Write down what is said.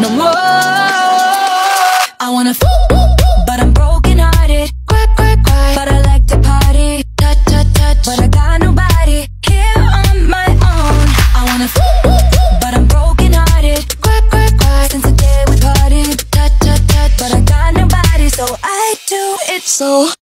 no more. I wanna fool, but I'm broken hearted. Quack, quack, quack, but I like to party. Touch, touch, touch, but I got nobody here on my own. I wanna fool, but I'm broken hearted. Quack, quack, quack, since the day we party. Touch, touch, touch, but I got nobody, so I do it so.